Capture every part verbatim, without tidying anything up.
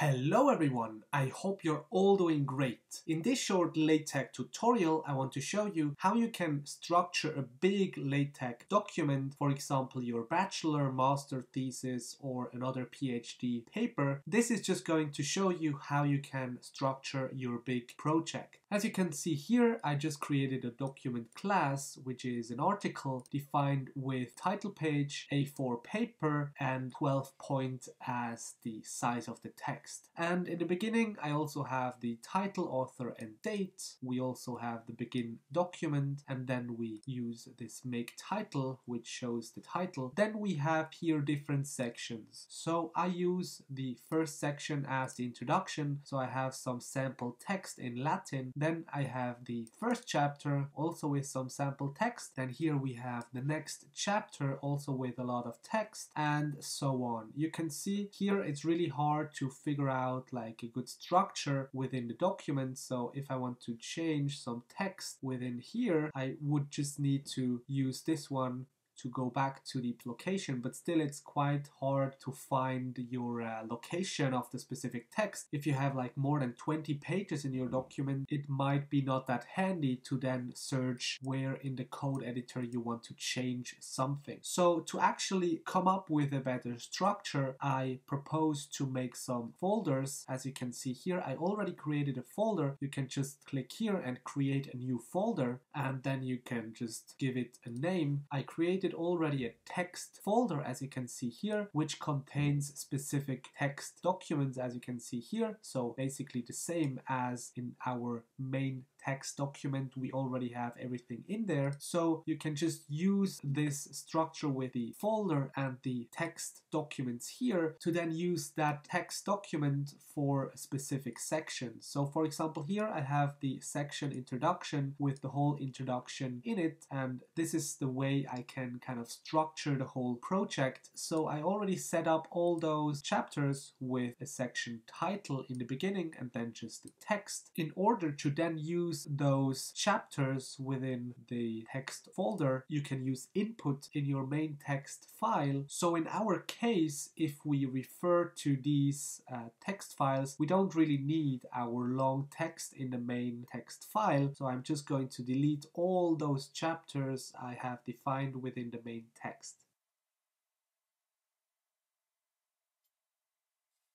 Hello everyone, I hope you're all doing great. In this short LaTeX tutorial, I want to show you how you can structure a big LaTeX document, for example your bachelor, master thesis or another PhD paper. This is just going to show you how you can structure your big project. As you can see here, I just created a document class, which is an article defined with title page, A four paper and twelve point as the size of the text. And in the beginning, I also have the title, author and date. We also have the begin document, and then we use this make title, which shows the title. Then we have here different sections. So I use the first section as the introduction, so I have some sample text in Latin. Then I have the first chapter, also with some sample text. Then here we have the next chapter, also with a lot of text, and so on. You can see here it's really hard to figure out like a good structure within the document. So if I want to change some text within here, I would just need to use this one to go back to the location, but still it's quite hard to find your uh, location of the specific text. If you have like more than twenty pages in your document, it might be not that handy to then search where in the code editor you want to change something. So to actually come up with a better structure, I propose to make some folders. As you can see here, I already created a folder. You can just click here and create a new folder, and then you can just give it a name. I created already a text folder, as you can see here, which contains specific text documents, as you can see here. So basically the same as in our main text document, we already have everything in there. So you can just use this structure with the folder and the text documents here to then use that text document for a specific section. So for example, here I have the section introduction with the whole introduction in it, and this is the way I can kind of structure the whole project. So I already set up all those chapters with a section title in the beginning and then just the text, in order to then use those chapters within the text folder. You can use input in your main text file. So in our case, if we refer to these uh, text files, we don't really need our long text in the main text file. So I'm just going to delete all those chapters I have defined within the main text.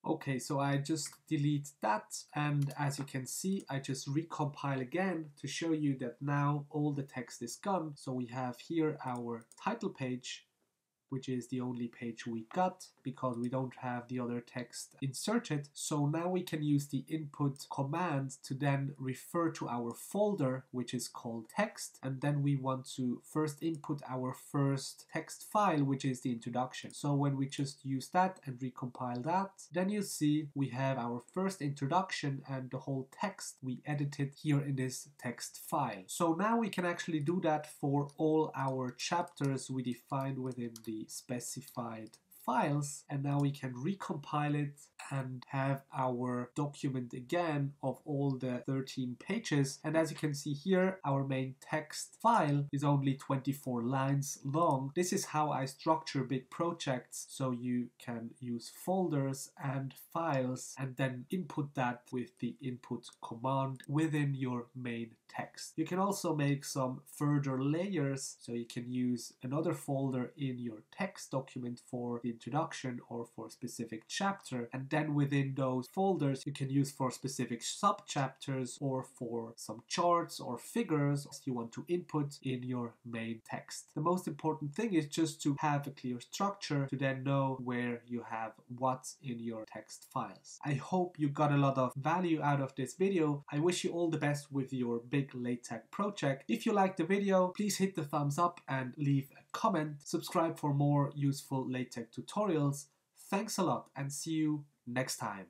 Okay, so I just delete that, and as you can see, I just recompile again to show you that now all the text is gone. So we have here our title page, which is the only page we got because we don't have the other text inserted. So now we can use the input command to then refer to our folder, which is called text, and then we want to first input our first text file, which is the introduction. So when we just use that and recompile that, then you see we have our first introduction and the whole text we edited here in this text file. So now we can actually do that for all our chapters we defined within the specified files, and now we can recompile it and have our document again of all the thirteen pages. And as you can see here, our main text file is only twenty-four lines long. This is how I structure big projects, so you can use folders and files and then input that with the input command within your main text. You can also make some further layers, so you can use another folder in your text document for the introduction or for a specific chapter, and then within those folders you can use for specific subchapters or for some charts or figures you want to input in your main text. The most important thing is just to have a clear structure to then know where you have what's in your text files. I hope you got a lot of value out of this video. I wish you all the best with your big LaTeX project. If you liked the video, please hit the thumbs up and leave a comment. Subscribe for more useful LaTeX tutorials. Thanks a lot and see you next time.